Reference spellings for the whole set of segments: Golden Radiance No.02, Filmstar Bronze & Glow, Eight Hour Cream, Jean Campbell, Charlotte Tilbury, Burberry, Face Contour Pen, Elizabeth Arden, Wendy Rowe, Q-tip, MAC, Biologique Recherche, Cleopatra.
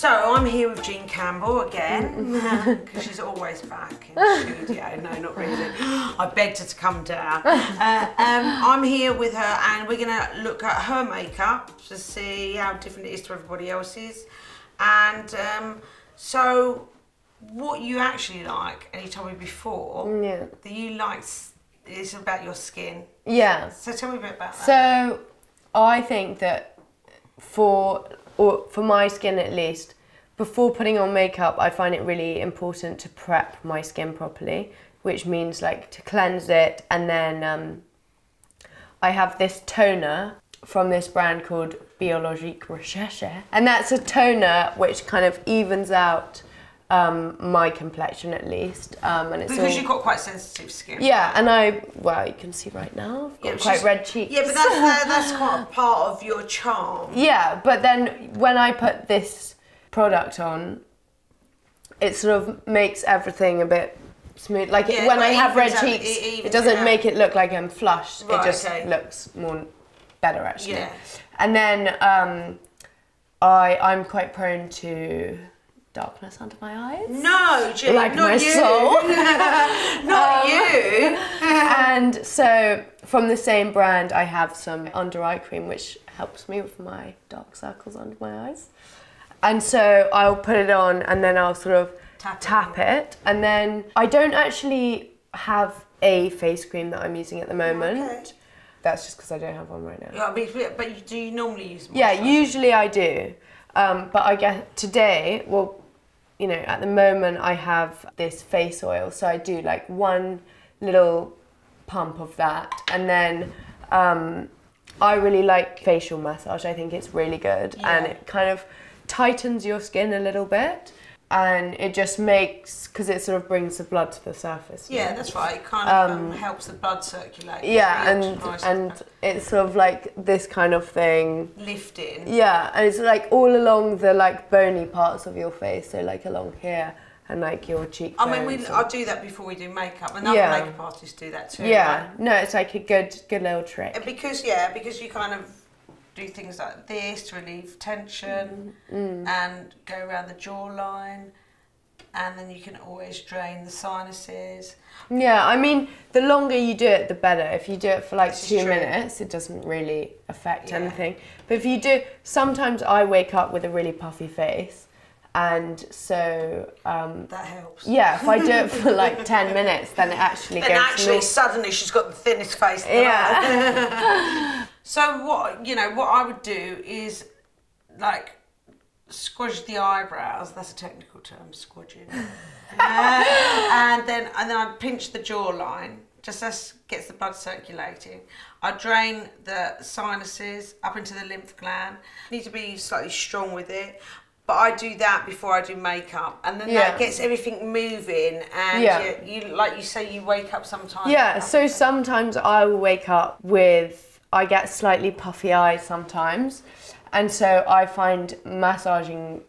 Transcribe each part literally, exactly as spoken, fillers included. So I'm here with Jean Campbell again, because she's always back in the studio. No, not really. I begged her to come down. Uh, um, I'm here with her and we're going to look at her makeup to see how different it is to everybody else's. And um, so what you actually like, and you told me before, yeah. that you like is about your skin. Yeah. So tell me a bit about that. So I think that for... or for my skin at least, before putting on makeup, I find it really important to prep my skin properly, which means like to cleanse it. And then um, I have this toner from this brand called Biologique Recherche. And that's a toner which kind of evens out um, my complexion at least. Um, and it's because all... you've got quite sensitive skin. Yeah, and I, well, you can see right now, I've got yeah, quite just, red cheeks. Yeah, but that's, uh, that's quite a part of your charm. Yeah, but then when I put this product on, it sort of makes everything a bit smooth. Like yeah, it, when I have red out, cheeks, it, it doesn't it make it look like I'm flushed. Right, it just okay. looks more better actually. Yeah. And then um, I, I'm quite prone to darkness under my eyes. No, Jean, like not my you. soul. Not um, you. And so from the same brand, I have some under eye cream, which helps me with my dark circles under my eyes. And so I'll put it on and then I'll sort of tap, tap it. it. And then I don't actually have a face cream that I'm using at the moment. Okay. That's just because I don't have one right now. Yeah, but, but you, do you normally use moisturizer? Yeah, usually I do. Um, but I guess today, well, you know, at the moment I have this face oil, so I do like one little pump of that. And then um, I really like facial massage. I think it's really good. Yeah. And it kind of tightens your skin a little bit. And it just makes, because it sort of brings the blood to the surface. Yeah, that's right. It kind of um, um, helps the blood circulate. Yeah, and and it's sort of like this kind of thing. Lifting. Yeah, and it's like all along the like bony parts of your face, so like along here and like your cheekbones. I mean, we I do that before we do makeup, and other yeah. makeup artists do that too. Yeah, right? No, it's like a good good little trick. Because yeah, because you kind of do things like this to relieve tension mm. and go around the jawline, and then you can always drain the sinuses. Yeah, I mean, the longer you do it, the better. If you do it for like two true. minutes, it doesn't really affect yeah. anything. But if you do, sometimes I wake up with a really puffy face, and so um, that helps. Yeah, if I do it for like ten minutes, then it actually then goes actually north. Suddenly she's got the thinnest face. Yeah. So what, you know, what I would do is, like, squidge the eyebrows. That's a technical term, squidging. uh, and then and then I pinch the jawline, just as gets the blood circulating. I drain the sinuses up into the lymph gland. Need to be slightly strong with it, but I do that before I do makeup, and then yeah. that gets everything moving. And yeah. you, you, like you say, you wake up sometimes. Yeah. So sometimes I will wake up with. I get slightly puffy eyes sometimes, and so I find massaging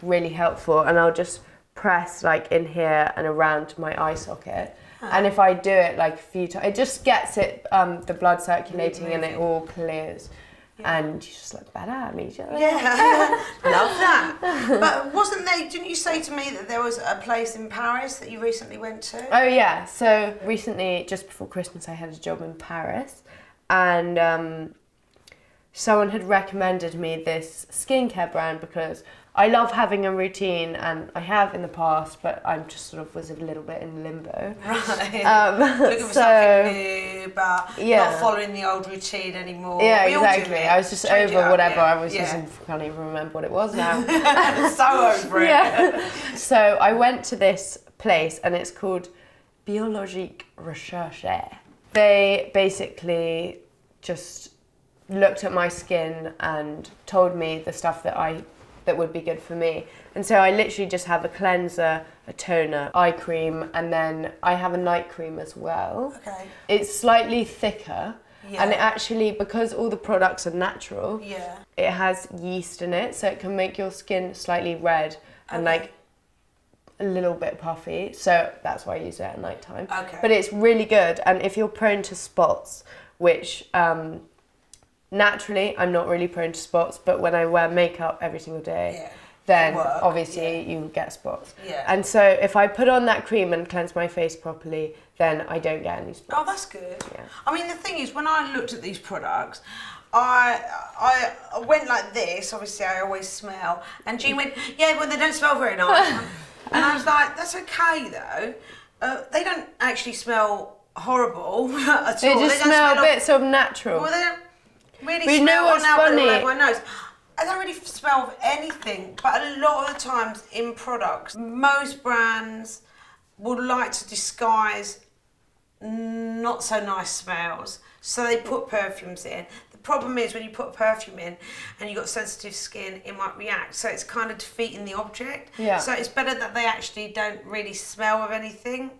really helpful, and I'll just press like in here and around my eye socket. Oh. And if I do it like a few times, it just gets it um, the blood circulating and it all clears. Yeah. And you just look better immediately. Yeah, love that. But wasn't there, didn't you say to me that there was a place in Paris that you recently went to? Oh yeah, so recently, just before Christmas, I had a job in Paris. And um, someone had recommended me this skincare brand because I love having a routine, and I have in the past, but I'm just sort of was a little bit in limbo. Right. Um, Looking for so, something new, but yeah. not following the old routine anymore. Yeah, we exactly. I was just Change over up, whatever. Yeah. I was yeah. just, I can't even remember what it was now. So over it. Yeah. So I went to this place, and it's called Biologique Recherche. They basically just looked at my skin and told me the stuff that I that would be good for me. And so I literally just have a cleanser, a toner, eye cream, and then I have a night cream as well. Okay. It's slightly thicker, yeah. and it actually, because all the products are natural, yeah. it has yeast in it, so it can make your skin slightly red and okay. like a little bit puffy, so that's why I use it at night time. Okay. But it's really good, and if you're prone to spots, which um, naturally I'm not really prone to spots, but when I wear makeup every single day, yeah. then work, obviously yeah. you get spots. Yeah. And so if I put on that cream and cleanse my face properly, then I don't get any spots. Oh, that's good. Yeah. I mean, the thing is, when I looked at these products, I, I went like this, obviously I always smell, and Jean went, yeah, well, they don't smell very nice. And I was like, that's okay though. Uh, they don't actually smell horrible at they all. Just they just smell, smell a bit sort of natural. Well, they don't really we smell know what's funny. Everyone knows. I don't really smell of anything, but a lot of the times in products, most brands would like to disguise not so nice smells, so they put perfumes in. The problem is when you put perfume in and you've got sensitive skin, it might react, so it's kind of defeating the object. Yeah. So it's better that they actually don't really smell of anything.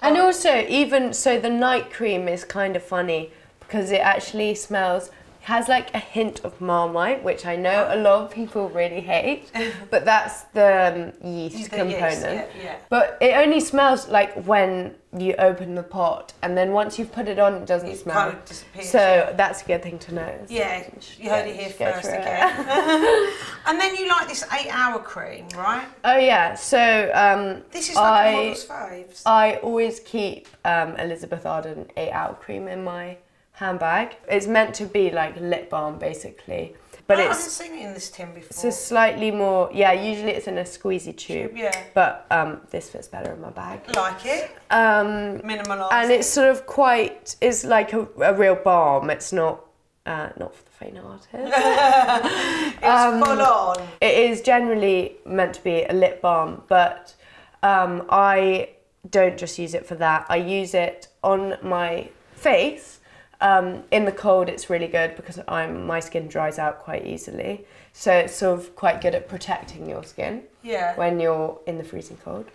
And um, also, even, so the night cream is kind of funny because it actually smells has like a hint of Marmite, which I know a lot of people really hate, but that's the um, yeast the component. Yeast, yeah, yeah. But it only smells like when you open the pot, and then once you've put it on, it doesn't it smell. Kind of disappears, so yeah. that's a good thing to know. So yeah, you heard it here first again. And then you like this eight-hour cream, right? Oh yeah. So um, this is like I, a model's faves. I always keep um, Elizabeth Arden eight-hour cream in my handbag. It's meant to be like lip balm basically, but oh, it's I haven't seen it in this tin before. It's a slightly more, yeah, usually it's in a squeezy tube, tube yeah, but um this fits better in my bag. Like it um minimalist, and it's sort of quite it's like a, a real balm. It's not uh not for the faint-hearted. It's um, full on. It is generally meant to be a lip balm, but um I don't just use it for that. I use it on my face. Um, in the cold, it's really good because I'm, my skin dries out quite easily. So it's sort of quite good at protecting your skin yeah. when you're in the freezing cold.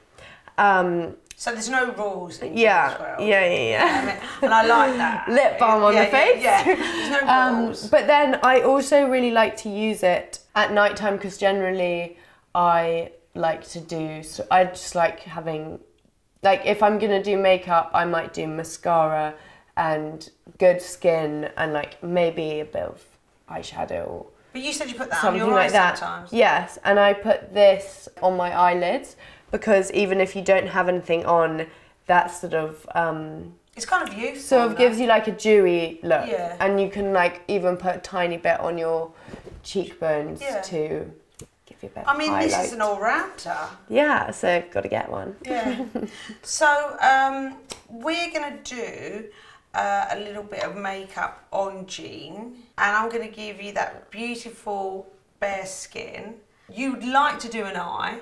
Um, so there's no rules in yeah, as well. Yeah, yeah, yeah. yeah I mean, and I like that. Lip balm on yeah, the face. Yeah, yeah. There's no rules. Um, but then I also really like to use it at night time because generally I like to do, so I just like having, like if I'm going to do makeup, I might do mascara and good skin and like maybe a bit of eyeshadow. But you said you put that on your eyes sometimes. Yes, and I put this on my eyelids because even if you don't have anything on, that sort of um it's kind of youthful. Sort of gives you like a dewy look. Yeah. And you can like even put a tiny bit on your cheekbones yeah. to give you a bit I mean highlight. This is an all-rounder. Yeah, so gotta get one. Yeah. So um we're gonna do Uh, a little bit of makeup on Jean, and I'm going to give you that beautiful bare skin. You'd like to do an eye,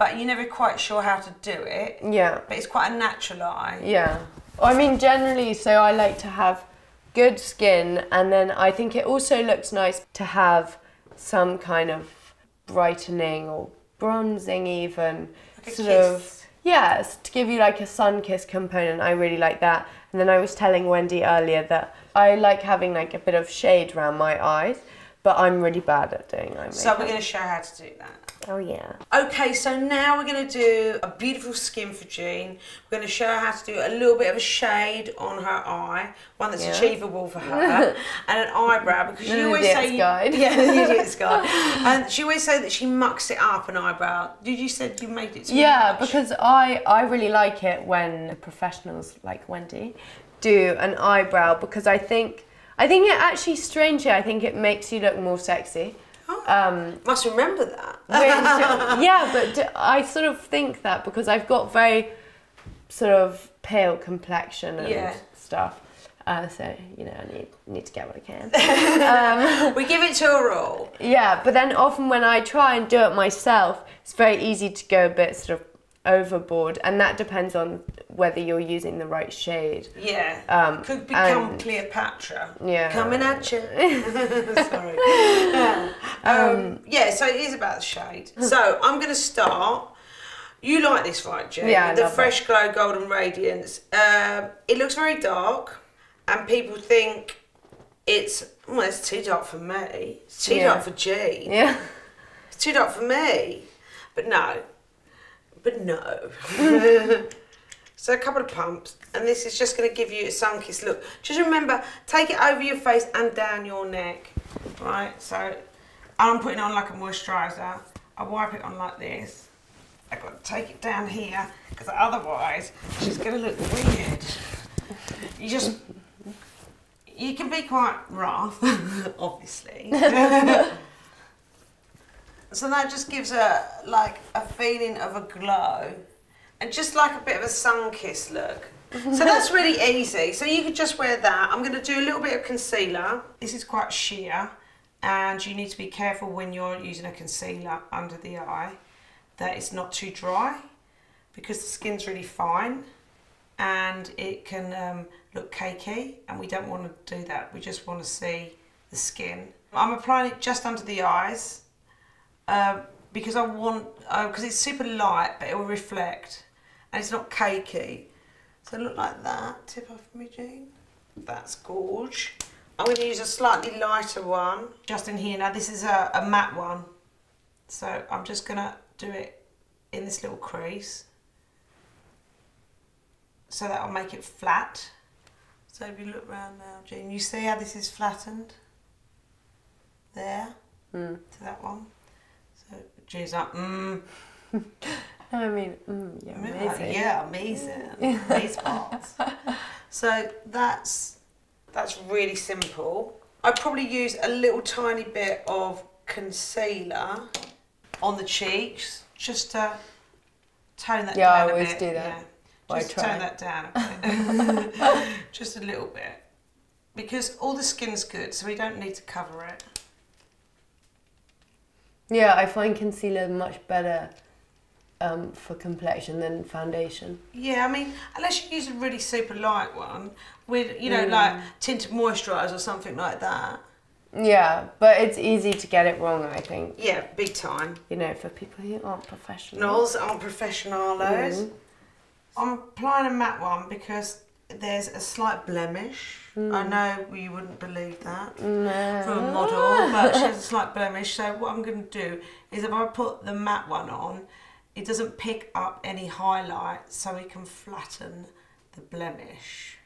but you're never quite sure how to do it. Yeah. But it's quite a natural eye. Yeah. I mean, generally, so I like to have good skin, and then I think it also looks nice to have some kind of brightening or bronzing even. Like a sort kiss. Of. Yes, to give you like a sun kiss component, I really like that. And then I was telling Wendy earlier that I like having like a bit of shade around my eyes, but I'm really bad at doing that. So we're going to show how to do that. Oh yeah. Okay, so now we're going to do a beautiful skin for Jean. We're going to show her how to do a little bit of a shade on her eye, one that's yeah. achievable for her, and an eyebrow because she always say, guide. Yeah, the idiot's guide. And she always say that she mucks it up an eyebrow. Did you said you made it? Too yeah, much? Because I I really like it when professionals like Wendy do an eyebrow because I think I think it actually strangely I think it makes you look more sexy. Um, must remember that. Which, yeah, but do, I sort of think that because I've got very sort of pale complexion and yeah. stuff. Uh, so, you know, I need, need to get what I can. um, we give it to her all. Yeah, but then often when I try and do it myself, it's very easy to go a bit sort of overboard, and that depends on whether you're using the right shade. Yeah, um, could become and, Cleopatra. Yeah, coming at you. Sorry. Yeah. Um, um, yeah, so it is about the shade. So I'm going to start. You like this, right, Jean? Yeah, I the love Fresh it. Glow Golden Radiance. Uh, it looks very dark, and people think it's well, it's too dark for me. It's too yeah. dark for Jean. Yeah, it's too dark for me. But no. But no. So a couple of pumps, and this is just going to give you a sun kiss look. Just remember, take it over your face and down your neck. Right, so I'm putting on like a moisturiser. I wipe it on like this. I've got to take it down here, because otherwise she's going to look weird. You just, you can be quite rough, obviously. So that just gives a, like, a feeling of a glow, and just like a bit of a sun-kissed look. So that's really easy. So you could just wear that. I'm going to do a little bit of concealer. This is quite sheer, and you need to be careful when you're using a concealer under the eye that it's not too dry, because the skin's really fine and it can um, look cakey, and we don't want to do that. We just want to see the skin. I'm applying it just under the eyes uh, because I want, because uh, it's super light, but it will reflect and it's not cakey. So look like that, tip off me, Jean. That's gorge. I'm going to use a slightly lighter one just in here. Now this is a, a matte one, so I'm just going to do it in this little crease, so that will make it flat. So if you look round now, Jean, you see how this is flattened there mm. to that one. So Jean's like, mm. I mean, mm, you're amazing. Like, yeah, amazing. Mm. These parts. So that's that's really simple. I probably use a little tiny bit of concealer on the cheeks, just to tone that yeah, down. Yeah, I always a bit. do that. Yeah. Just tone that down a bit. Just a little bit. Because all the skin's good, so we don't need to cover it. Yeah, I find concealer much better um, for complexion than foundation. Yeah, I mean, unless you use a really super light one with, you know, mm. like tinted moisturiser or something like that. Yeah, but it's easy to get it wrong, I think. Yeah, big time. You know, for people who aren't professionals. aren't professionalos. Mm. I'm applying a matte one because there's a slight blemish. Mm. I know you wouldn't believe that no. for a model, but she has a slight blemish. So what I'm going to do is, if I put the matte one on, it doesn't pick up any highlight, so we can flatten the blemish.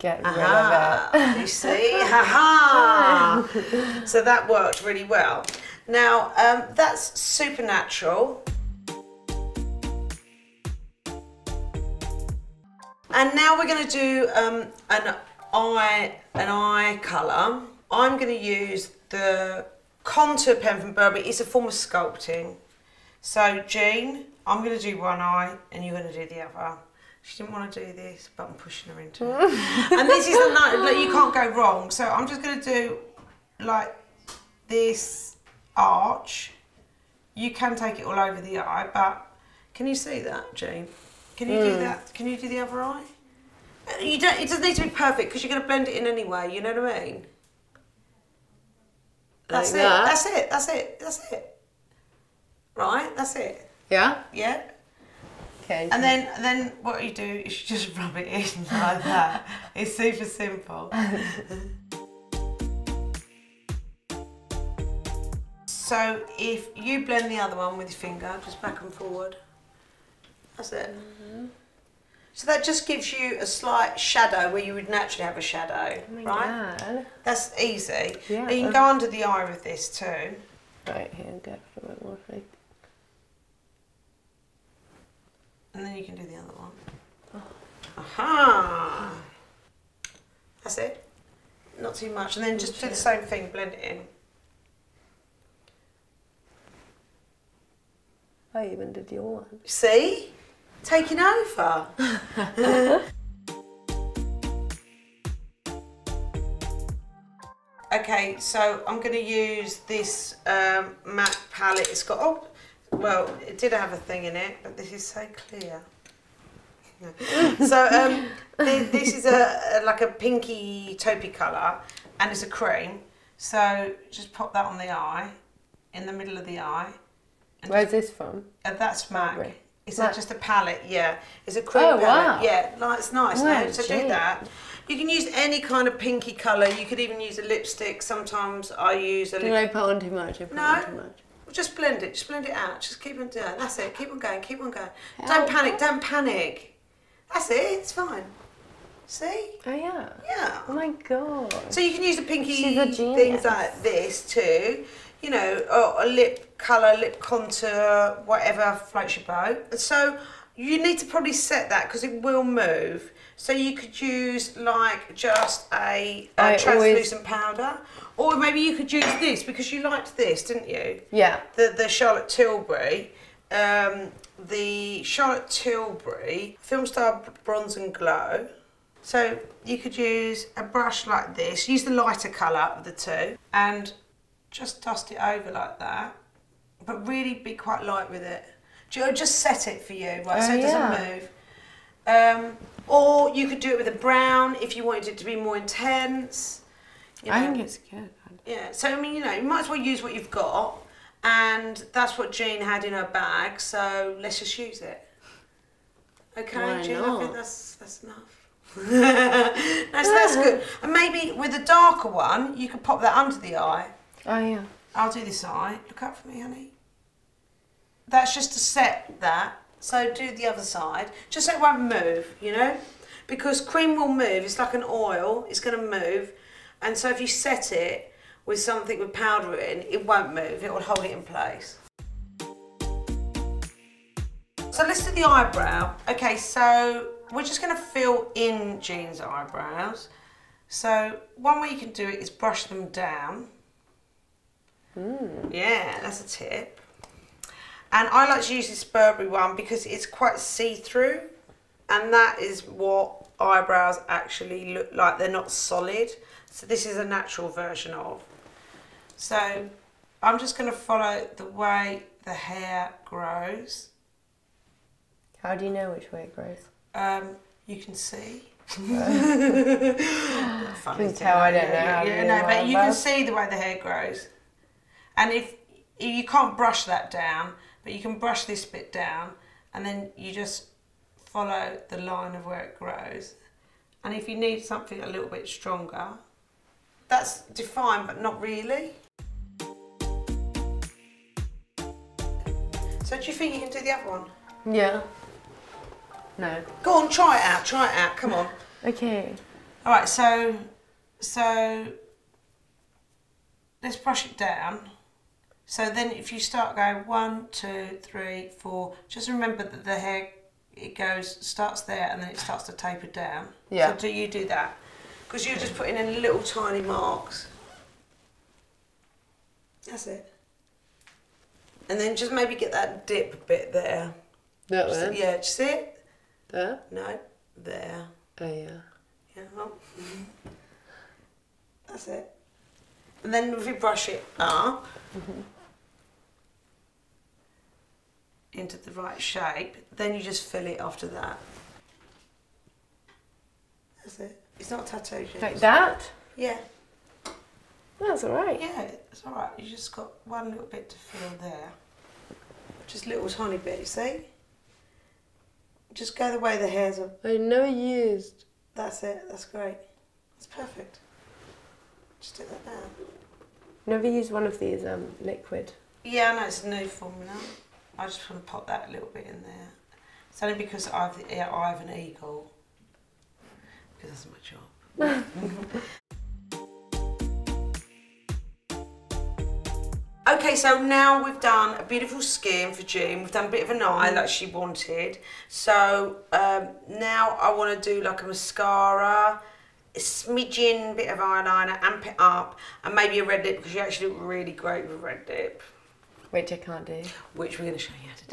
Get rid Aha, of it. You see? Ha ha! So that worked really well. Now, um, that's supernatural. And now we're going to do um, an eye, an eye colour. I'm going to use the contour pen from Burberry. It's a form of sculpting. So, Jean, I'm going to do one eye, and you're going to do the other. She didn't want to do this, but I'm pushing her into it. And this is the night, like, you can't go wrong. So I'm just going to do, like, this arch. You can take it all over the eye, but can you see that, Jean? Can you mm. do that? Can you do the other eye? You don't, it doesn't need to be perfect, because you're going to blend it in anyway, you know what I mean? That's like it, that. that's it, that's it, that's it. Right, that's it. Yeah? Yeah. Okay. And then, and then what you do is you just rub it in like that. It's super simple. So if you blend the other one with your finger, just back and forward, that's it. Mm-hmm. So that just gives you a slight shadow where you would naturally have a shadow, oh my right? God. That's easy. Yeah. And you can go under the eye with this too. Right here, go for it more. And then you can do the other one. Oh. Aha! That's it. Not too much. And then just do the same thing, blend it in. I even did your one. See? Taking over. Okay, so I'm going to use this um, matte palette. It's got... Oh, well, it did have a thing in it, but this is so clear. No. So um, th this is a, a like a pinky taupey colour, and it's a cream. So just pop that on the eye, in the middle of the eye. And Where's just, this from? Uh, that's MAC. It's not just a palette, yeah. It's a cream oh, palette. Wow. Yeah, like, it's nice. Oh, no, so gee. do that. You can use any kind of pinky colour. You could even use a lipstick. Sometimes I use a lipstick. Did I put on too much? I put no. on too much. Just blend it, just blend it out, just keep on doing it, that's it, keep on going, keep on going. Help. Don't panic, don't panic. That's it, it's fine. See? Oh yeah. Yeah. Oh my God. So you can use the pinky things like this too. you know, a lip colour, lip contour, whatever floats your boat. So you need to probably set that because it will move. So you could use like just a, a translucent always... powder, or maybe you could use this because you liked this, didn't you? Yeah. The the Charlotte Tilbury, um, the Charlotte Tilbury Film Star Bronze and Glow. So you could use a brush like this. Use the lighter colour of the two and just dust it over like that, but really be quite light with it. Just set it for you, right? Oh, so it doesn't yeah. move. Um, or you could do it with a brown if you wanted it to be more intense. You know? I think it's good. Yeah. So I mean, you know, you might as well use what you've got, and that's what Jean had in her bag. So let's just use it. Okay, Why Jean. Not? I think that's that's enough. no, so yeah. That's good. And maybe with a darker one, you could pop that under the eye. Oh yeah. I'll do this eye. Look out for me, honey. That's just to set that, so do the other side, just so it won't move, you know? Because cream will move, it's like an oil, it's going to move, and so if you set it with something with powder in, it won't move, it will hold it in place. So let's do the eyebrow. Okay, so we're just going to fill in Jean's eyebrows. So one way you can do it is brush them down. Mm. Yeah, that's a tip. And I like to use this Burberry one because it's quite see-through, and that is what eyebrows actually look like. They're not solid, so this is a natural version of. So I'm just going to follow the way the hair grows. How do you know which way it grows? Um, you can see. I can tell I don't know. How yeah, do no, but eyebrows. You can see the way the hair grows, and if you can't brush that down. But you can brush this bit down and then you just follow the line of where it grows. And if you need something a little bit stronger, that's defined, but not really. So do you think you can do the other one? Yeah. No. Go on, try it out, try it out, come on. Okay. All right, so, so let's brush it down. So then if you start going one, two, three, four, just remember that the hair, it goes, starts there and then it starts to taper down. Yeah. So do you do that? Because you're just putting in little tiny marks. That's it. And then just maybe get that dip bit there. That one? Yeah, do you see it? There? No, there. Oh yeah. Yeah, well. That's it. And then if you brush it up, mm-hmm. into the right shape, then you just fill it after that. That's it. It's not tattooed yet. Like that? Yeah. That's all right. Yeah, it's all right. You just got one little bit to fill there. Just little tiny bit, you see? Just go the way the hairs are. I never used. That's it. That's great. That's perfect. Just do that down. Never used one of these um, liquid. Yeah, I know it's a new formula. I just want to pop that a little bit in there. It's only because I've I have an eagle. Because that's my job. Okay, so now we've done a beautiful skin for Jean. We've done a bit of an eye like she wanted. So um, now I want to do like a mascara, a smidgen bit of eyeliner, amp it up, and maybe a red lip because you actually look really great with red lip. Which I can't do. Which we're going to show you how to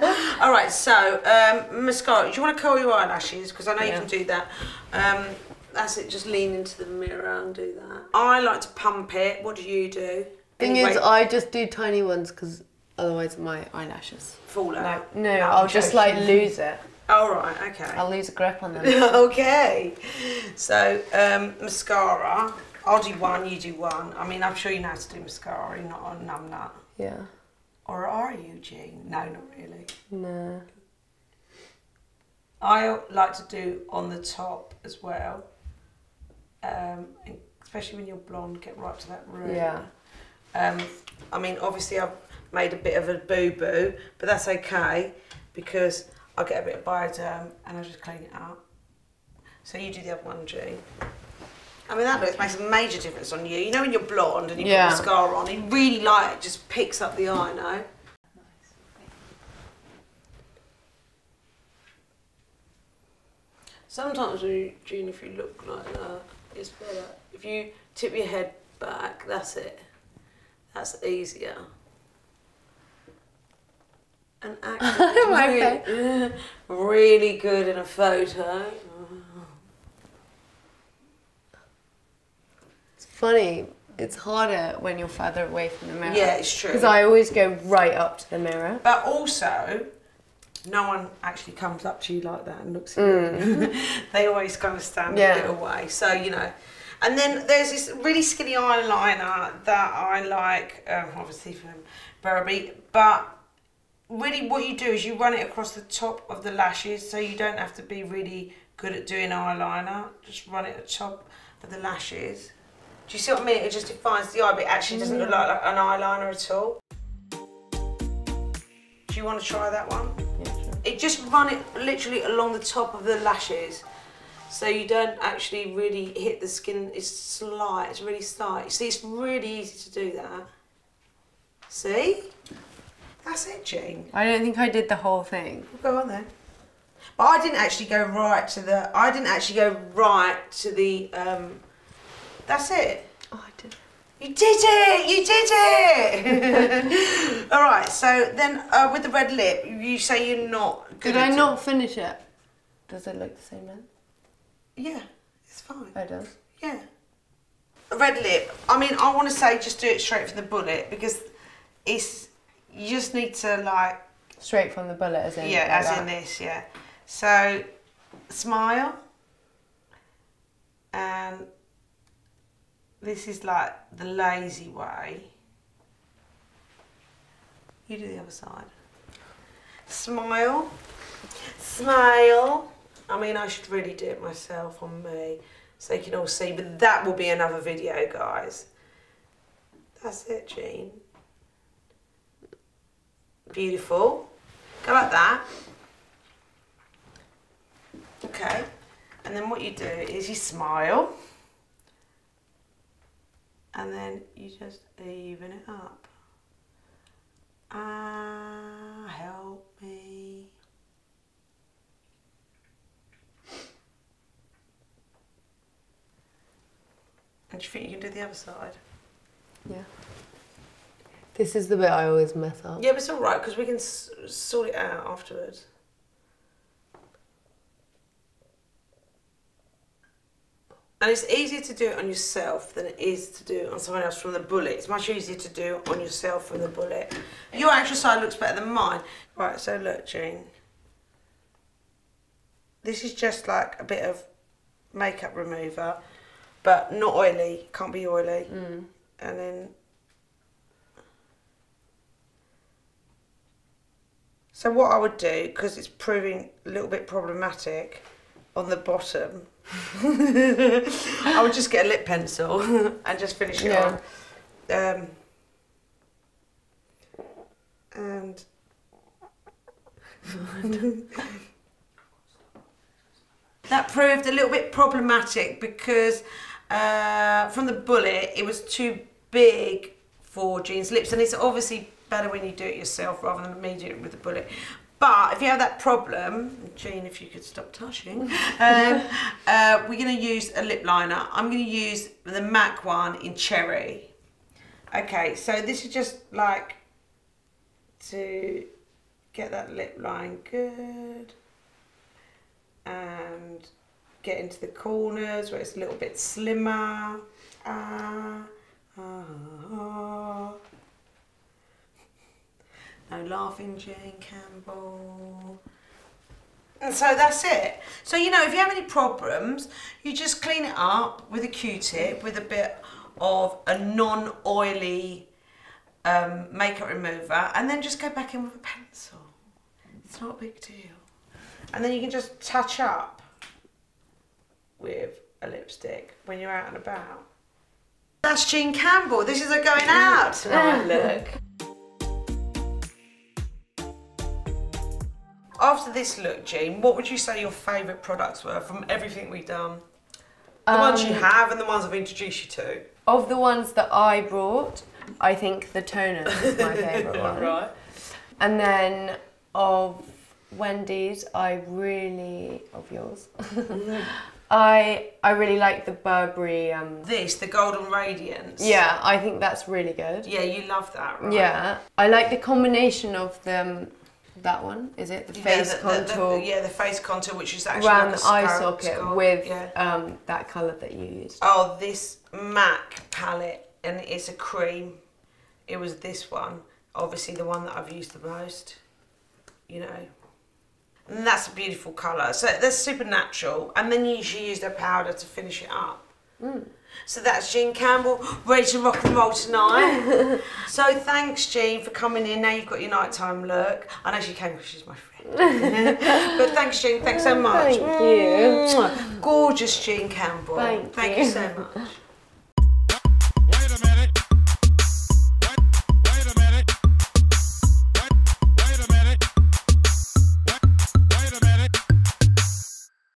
do. All right, so um, mascara. Do you want to curl your eyelashes? Because I know yeah. you can do that. Um, that's it, just lean into the mirror and do that. I like to pump it. What do you do? Thing anyway, is, I just do tiny ones because otherwise my eyelashes fall out. No, no, no I'll just like lose it. All right, okay. I'll lose a grip on them. Okay. So, um, mascara. I'll do one, you do one. I mean, I'm sure you know how to do mascara. You're not a numb nut. Yeah. Or are you, Jean? No, not really. No. I like to do on the top as well. Um, especially when you're blonde, get right to that root. Yeah. Um, I mean, obviously I've made a bit of a boo-boo, but that's okay because I'll get a bit of bioderm and I'll just clean it up. So you do the other one, Jean. I mean, that looks makes a major difference on you. You know when you're blonde and you yeah. put mascara on, it really like it just picks up the eye, no? Sometimes when you, Jean, if you look like that, it's better. If you tip your head back, that's it. That's easier. And actually, really, really good in a photo. It's funny. It's harder when you're further away from the mirror. Yeah, it's true. Because I always go right up to the mirror. But also, no one actually comes up to you like that and looks at mm. you. They always kind of stand yeah. a little way. So, you know. And then there's this really skinny eyeliner that I like, um, obviously from Burberry, but really what you do is you run it across the top of the lashes, so you don't have to be really good at doing eyeliner. Just run it at the top of the lashes. Do you see what I mean? It just defines the eye, but it actually doesn't look like, like an eyeliner at all. Do you want to try that one? Yeah, sure. It just run it literally along the top of the lashes. So you don't actually really hit the skin, it's slight, it's really slight. You see, it's really easy to do that. See? That's it, Jean. I don't think I did the whole thing. Well, go on then. But I didn't actually go right to the, I didn't actually go right to the, um, that's it. Oh, I did. You did it, you did it! All right, so then uh, with the red lip, you say you're not good. Did I not finish it? Does it look the same then? Yeah, it's fine. It does? Yeah. Red lip, I mean, I want to say just do it straight from the bullet because it's, you just need to like... Straight from the bullet as in... Yeah, like as that. in this, yeah. So, smile. And this is like the lazy way. You do the other side. Smile. Smile. I mean, I should really do it myself on me, so you can all see, but that will be another video, guys. That's it, Jean. Beautiful. Go like that. Okay. And then what you do is you smile. And then you just even it up. Ah, help me. And do you think you can do the other side? Yeah. This is the bit I always mess up. Yeah, but it's all right, because we can s sort it out afterwards. And it's easier to do it on yourself than it is to do it on someone else from the bullet. It's much easier to do on yourself from the bullet. Your actual side looks better than mine. Right, so look, Jean. This is just like a bit of makeup remover. But not oily, can't be oily. Mm. And then... So what I would do, because it's proving a little bit problematic on the bottom, I would just get a lip pencil and just finish it yeah. on. Um, and... That proved a little bit problematic because uh, from the bullet, it was too big for Jean's lips. And it's obviously better when you do it yourself rather than me doing it with the bullet. But if you have that problem, Jean, if you could stop touching, um, uh, we're going to use a lip liner. I'm going to use the MAC one in Cherry. Okay, so this is just like to get that lip line good. And get into the corners where it's a little bit slimmer. Ah, ah, ah. No laughing, Jean Campbell. And so that's it. So, you know, if you have any problems, you just clean it up with a Q-tip with a bit of a non-oily um, makeup remover and then just go back in with a pencil. It's not a big deal. And then you can just touch up with a lipstick when you're out and about. That's Jean Campbell. This is a going out tonight look. After this look, Jean, what would you say your favourite products were from everything we've done? The um, ones you have and the ones I've introduced you to. Of the ones that I brought, I think the toner is my favourite one. Right. And then of Wendy's, I really of yours. I I really like the Burberry. Um, this, the Golden Radiance. Yeah, I think that's really good. Yeah, you love that, right? Yeah, I like the combination of them. That one is it the yeah, face the, contour? The, the, yeah, the face contour, which is actually round like a eye socket scarf. With yeah. um, that colour that you used. Oh, this MAC palette, and it's a cream. It was this one, obviously the one that I've used the most. You know. And that's a beautiful colour. So that's supernatural. And then you usually use the powder to finish it up. Mm. So that's Jean Campbell, ready to rock and roll tonight. So thanks, Jean, for coming in. Now you've got your nighttime look. I know she came because she's my friend. But thanks, Jean. Thanks so much. Thank you. Gorgeous Jean Campbell. Thank, Thank you. you so much.